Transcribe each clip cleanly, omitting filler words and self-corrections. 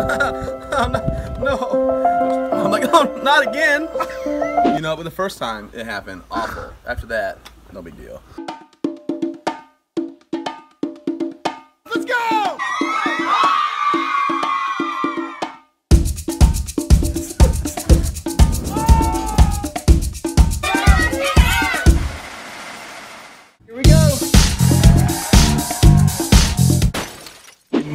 No. I'm like, oh, not again. You know, but the first time it happened, awful. After that, no big deal. Let's go!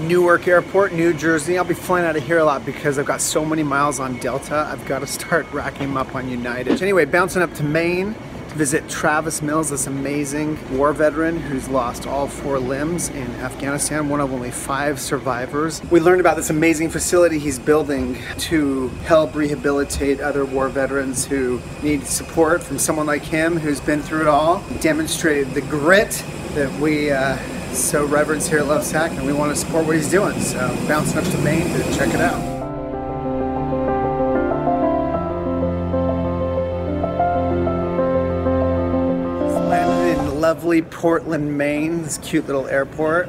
Newark Airport, New Jersey. I'll be flying out of here a lot because I've got so many miles on Delta. I've got to start racking them up on United. Anyway, bouncing up to Maine to visit Travis Mills, this amazing war veteran who's lost all four limbs in Afghanistan, one of only 5 survivors. We learned about this amazing facility he's building to help rehabilitate other war veterans who need support from someone like him who's been through it all. Demonstrated the grit that we so reverence here at Lovesac, and we want to support what he's doing, so bouncing up to Maine to check it out. Just landed in lovely Portland, Maine, this cute little airport.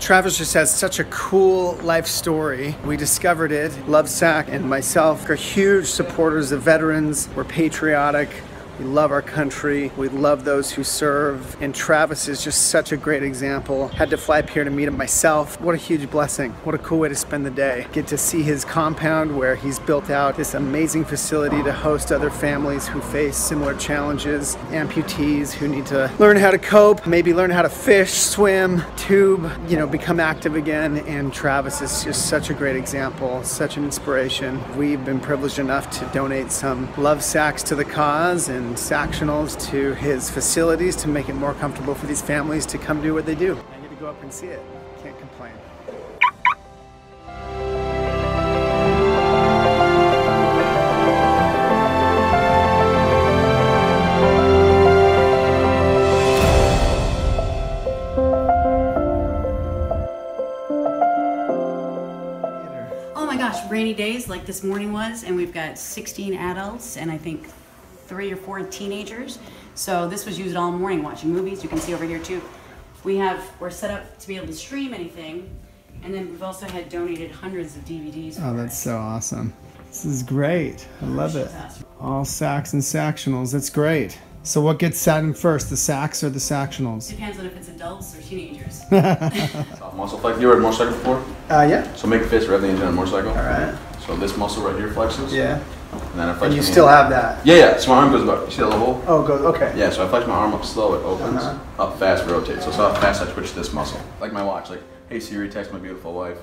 Travis just has such a cool life story. We discovered it. Lovesac and myself are huge supporters of veterans. We're patriotic. We love our country, we love those who serve, and Travis is just such a great example. Had to fly up here to meet him myself. What a huge blessing. What a cool way to spend the day. Get to see his compound where he's built out this amazing facility to host other families who face similar challenges, amputees who need to learn how to cope, maybe learn how to fish, swim, tube, you know, become active again, and Travis is just such a great example, such an inspiration. We've been privileged enough to donate some love sacks to the cause and Sactionals to his facilities to make it more comfortable for these families to come do what they do. I need to go up and see it. Can't complain. Oh my gosh, rainy days like this morning was, and we've got 16 adults and I think 3 or 4 teenagers. So this was used all morning watching movies. You can see over here too. We're set up to be able to stream anything. And then we've also had donated hundreds of DVDs. Oh, that's so awesome. This is great. I love it. All Sacs and Sactionals. That's great. So what gets sat in first, the Sacs or the Sactionals? Depends on if it's adults or teenagers. Muscle flex. You ever motorcycle before? Yeah. So make a fist rather than a motorcycle. All right. So this muscle right here flexes. Yeah. And then I flex. And you still have that? Yeah, yeah. So my arm goes up. You see that little hole? Oh, goes. Okay. Yeah. So I flex my arm up slow. It opens. Up fast, rotates. So how fast I twitch this muscle. Like my watch. Like, hey Siri, text my beautiful wife.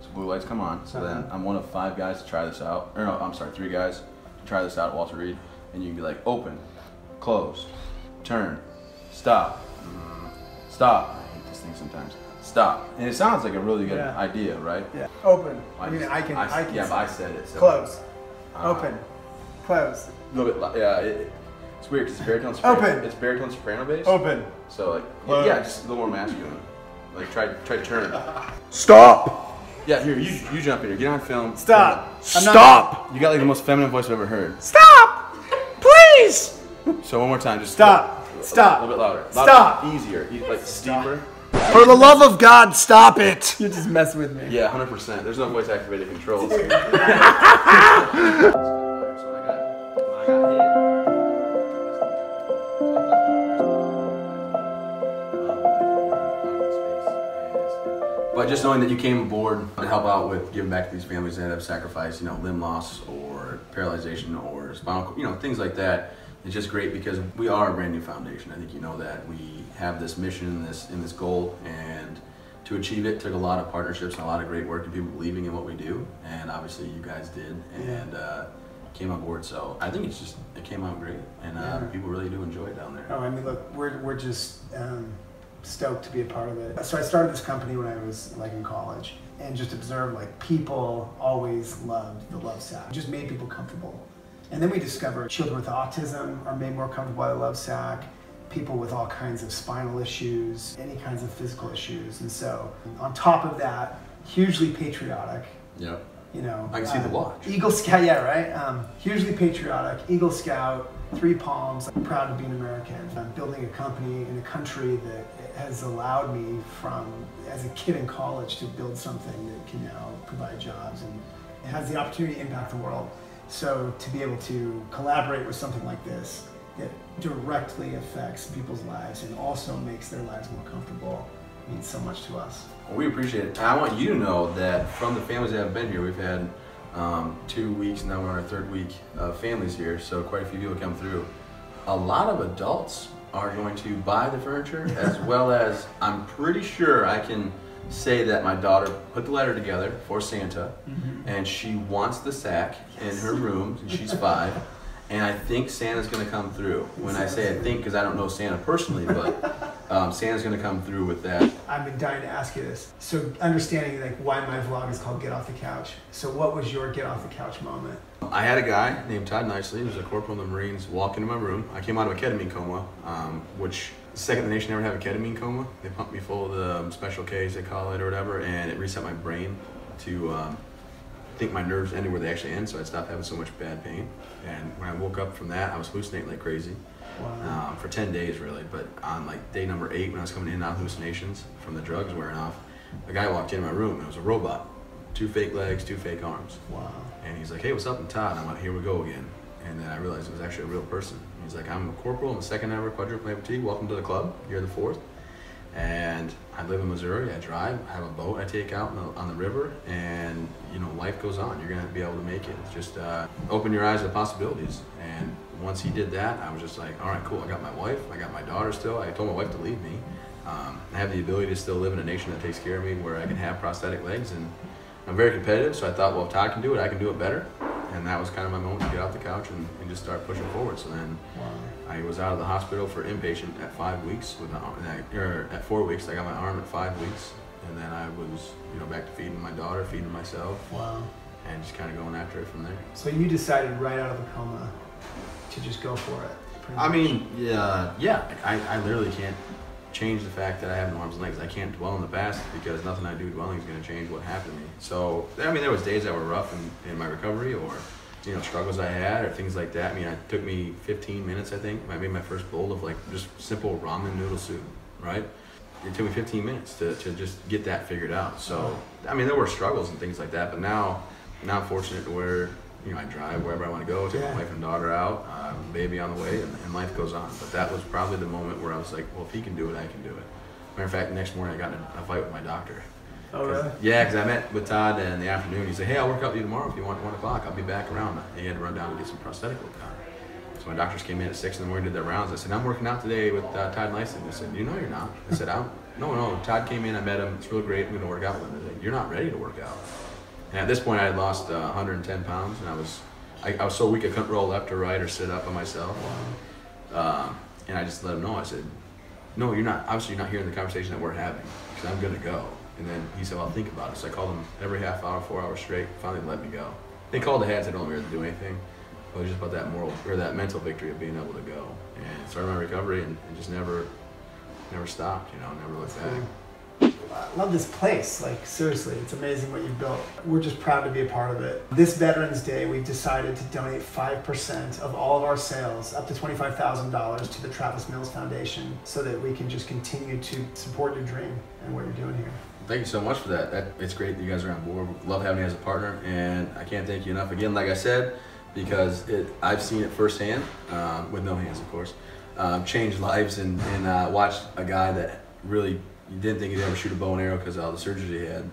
So blue lights come on. So then I'm one of 5 guys to try this out. Or no, I'm sorry, 3 guys to try this out at Walter Reed. And you can be like, open, close, turn, stop, stop. I hate this thing sometimes. Stop. And it sounds like a really good idea, right? Yeah. Open. I mean, I can. Yeah, but I said it. So. Close. Open. Close. A little bit. Yeah. It's weird because it's baritone soprano. Open. It's baritone soprano bass. Open. So like, close. Yeah, just a little more masculine. Like try to turn. Stop. Yeah, here you jump in here. Get on film. Stop. Stop. You got like the most feminine voice I've ever heard. Stop. Please! So one more time, just stop. Stop. A little bit louder. Stop. Easier. Like steeper. For the love of God, stop it! You're just messing with me. Yeah, 100%. There's no voice activated controls. But just knowing that you came aboard to help out with giving back to these families that have sacrificed, you know, limb loss or paralyzation or spinal cord, you know, things like that. It's just great because we are a brand new foundation. I think you know that. We have this mission, this goal, and to achieve it took a lot of partnerships and a lot of great work and people believing in what we do. And obviously you guys did and came on board. So I think it came out great, and people really do enjoy it down there. Oh, I mean, look, we're just stoked to be a part of it. So I started this company when I was like in college, and just observed like people always loved the Lovesac. It just made people comfortable. And then we discovered children with autism are made more comfortable by the Lovesac, people with all kinds of spinal issues, any kinds of physical issues. And so on top of that, hugely patriotic. Yep. you know. I can see the watch. Eagle Scout, yeah, right? Hugely patriotic, Eagle Scout, 3 palms. I'm proud to be an American. I'm building a company in a country that has allowed me from, as a kid in college, to build something that can now provide jobs and it has the opportunity to impact the world. So to be able to collaborate with something like this that directly affects people's lives and also makes their lives more comfortable means so much to us. Well, we appreciate it. I want you to know that from the families that have been here, we've had 2 weeks, now we're on our 3rd week of families here, so quite a few people come through. A lot of adults are going to buy the furniture as well as, I'm pretty sure I can say that my daughter put the letter together for Santa, mm-hmm. and she wants the sack yes. in her room, and she's 5. And I think Santa's gonna come through. When I say I think, because I don't know Santa personally, but Santa's gonna come through with that. I've been dying to ask you this. So understanding like why my vlog is called Get Off The Couch. So what was your Get Off The Couch moment? I had a guy named Todd Nicely, who was a corporal in the Marines, walk into my room. I came out of a ketamine coma, which second the nation ever have a ketamine coma. They pumped me full of the special Ks, they call it, or whatever, and it reset my brain to, I think my nerves ended where they actually end, so I stopped having so much bad pain. And when I woke up from that, I was hallucinating like crazy. Wow. For 10 days really, but on like day number 8 when I was coming in and out of hallucinations from the drugs wearing off, a guy walked into my room and it was a robot. 2 fake legs, 2 fake arms. Wow. And he's like, hey, what's up? I'm Todd. I'm like, here we go again. And then I realized it was actually a real person. He's like, I'm a corporal in the 2nd ever quadruple amputee. Welcome to the club. You're the 4th. And I live in Missouri, I drive, I have a boat I take out on the river, and you know, life goes on. You're gonna be able to make it. Just open your eyes to the possibilities. And once he did that, I was just like, all right, cool, I got my wife, I got my daughter still. I told my wife to leave me. I have the ability to still live in a nation that takes care of me, where I can have prosthetic legs, and I'm very competitive, so I thought, well, if Todd can do it, I can do it better. And that was kind of my moment to get off the couch and just start pushing forward. So then wow. I was out of the hospital for inpatient at 5 weeks, with my arm, or at 4 weeks, I got my arm at 5 weeks. And then I was, you know, back to feeding my daughter, feeding myself, wow. and just kind of going after it from there. So you decided right out of the coma to just go for it? I mean, yeah, I literally can't change the fact that I have no arms and legs. I can't dwell in the past because nothing I do dwelling is going to change what happened to me. So, I mean, there was days that were rough in my recovery, or, you know, struggles I had or things like that. I mean, it took me 15 minutes, I think. I made my first bowl of like just simple ramen noodle soup, right? It took me 15 minutes to just get that figured out. So, I mean, there were struggles and things like that, but now I'm fortunate to where, you know, I drive wherever I want to go, take yeah. my wife and daughter out, baby on the way, and life goes on. But that was probably the moment where I was like, well, if he can do it, I can do it. Matter of fact, the next morning I got in a fight with my doctor. Oh, really? Yeah, because I met with Todd in the afternoon. He said, hey, I'll work out with you tomorrow if you want, 1 o'clock. I'll be back around. He had to run down and get some prosthetic work done. So my doctors came in at 6 in the morning, did their rounds. I said, I'm working out today with Todd Lyson. They said, you know you're not. I said, no, Todd came in, I met him, it's real great, I'm going to work out with him. They said, you're not ready to work out. And at this point, I had lost 110 pounds, and I was so weak I couldn't roll left or right or sit up by myself. And I just let him know. I said, no, you're not, obviously you're not hearing the conversation that we're having, because I'm going to go. And then he said, well, I'll think about it. So I called him every half hour, 4 hours straight, finally let me go. They called ahead, said, don't let me do anything. It was just about that moral, or that mental victory of being able to go. And it started my recovery, and just never stopped, you know, never looked back. I love this place, like seriously, it's amazing what you've built. We're just proud to be a part of it. This Veterans Day, we've decided to donate 5% of all of our sales, up to $25,000, to the Travis Mills Foundation, so that we can just continue to support your dream and what you're doing here. Thank you so much for that. It's great that you guys are on board. We love having you as a partner, and I can't thank you enough. Again, like I said, because I've seen it firsthand, with no hands, of course, change lives and watched a guy that really didn't think he'd ever shoot a bow and arrow because of all the surgery he had.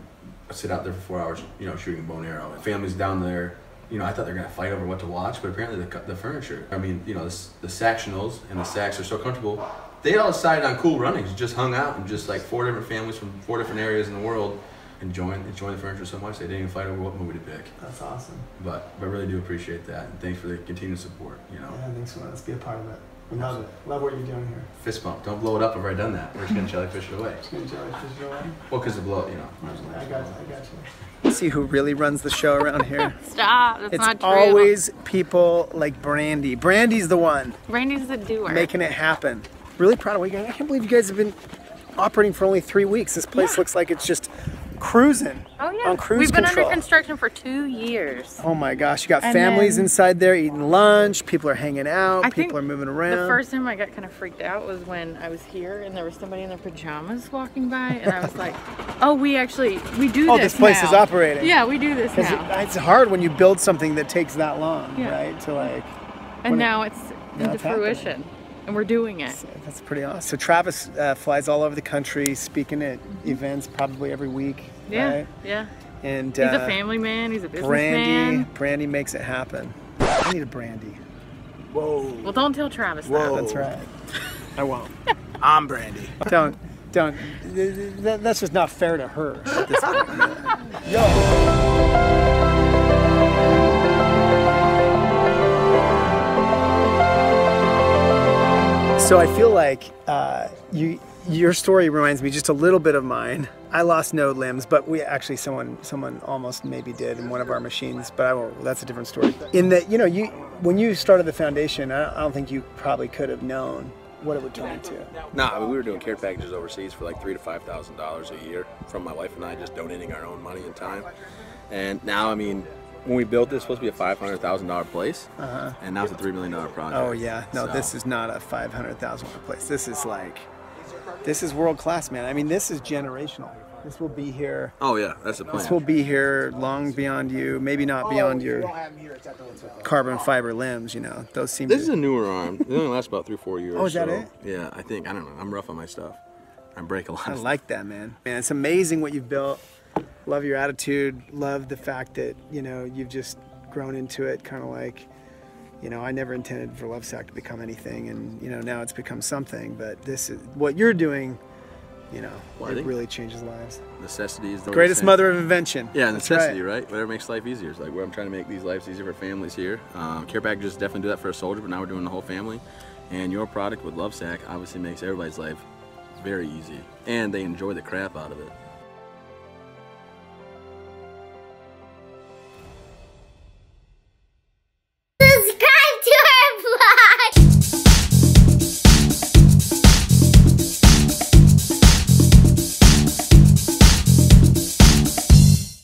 I sit out there for 4 hours, you know, shooting a bow and arrow. And families down there, you know, I thought they were going to fight over what to watch, but apparently the furniture. I mean, you know, the Sactionals and the Sacs are so comfortable. They all decided on Cool Runnings, just hung out, and just like 4 different families from 4 different areas in the world enjoying the furniture so much they didn't even fight over what movie to pick. That's awesome. But I really do appreciate that, and thanks for the continued support, you know. Yeah, thanks for letting us be a part of it. We love it. Love what you're doing here. Fist bump. Don't blow it up. I've already done that. We're just gonna jellyfish it away. Just gonna jellyfish it away. Well, because the blow up, you know. I got you. Let's see who really runs the show around here. Stop. That's not true. It's always people like Brandy. Brandy's the one. Brandy's the doer. Making it happen. Really proud of you guys. I can't believe you guys have been operating for only 3 weeks. This place looks like it's just cruising. Oh yeah, on cruise control. We've been under construction for 2 years. Oh my gosh, you got families inside there eating lunch, people are hanging out, people are moving around. The first time I got kind of freaked out was when I was here and there was somebody in their pajamas walking by and I was like, oh, we do this now. Oh, this place is operating. Yeah, we do this now. It's hard when you build something that takes that long, right? To like. And now it's into fruition. And we're doing it. So that's pretty awesome. So Travis flies all over the country, speaking at events probably every week. Yeah, right? And he's a family man. He's a businessman. Brandy makes it happen. I need a Brandy. Whoa. Well, don't tell Travis that. That's right. I won't. I'm Brandy. Don't. That's just not fair to her at this point. Yo. So I feel like your story reminds me just a little bit of mine. I lost no limbs, but we actually someone almost maybe did in one of our machines. But I won't. That's a different story. In that, you know, when you started the foundation, I don't think you probably could have known what it would turn into. Nah, I mean, we were doing care packages overseas for like $3,000 to $5,000 a year from my wife and I, just donating our own money and time. And now, I mean, when we built this, it was supposed to be a $500,000 place, and now it's a $3 million project. Oh yeah, no, so this is not a $500,000 place. This is like, this is world class, man. I mean, this is generational. This will be here. Oh yeah, that's the plan. This will be here long beyond you, maybe not beyond your carbon fiber limbs. You know, those seem. This is a newer arm. It only lasts about 3 or 4 years. Oh, is that it? Yeah, I think. I don't know. I'm rough on my stuff. I break a lot. I like that, man. Man, it's amazing what you've built. Love your attitude, love the fact that, you know, you've just grown into it, kind of like, you know, I never intended for Lovesac to become anything, and, you know, now it's become something, but this is, what you're doing, you know, it really changes lives. Necessity is the greatest mother of invention. Yeah, necessity, right? Whatever makes life easier. It's like where I'm trying to make these lives easier for families here. Care packages definitely do that for a soldier, but now we're doing the whole family, and your product with Lovesac obviously makes everybody's life very easy, and they enjoy the crap out of it.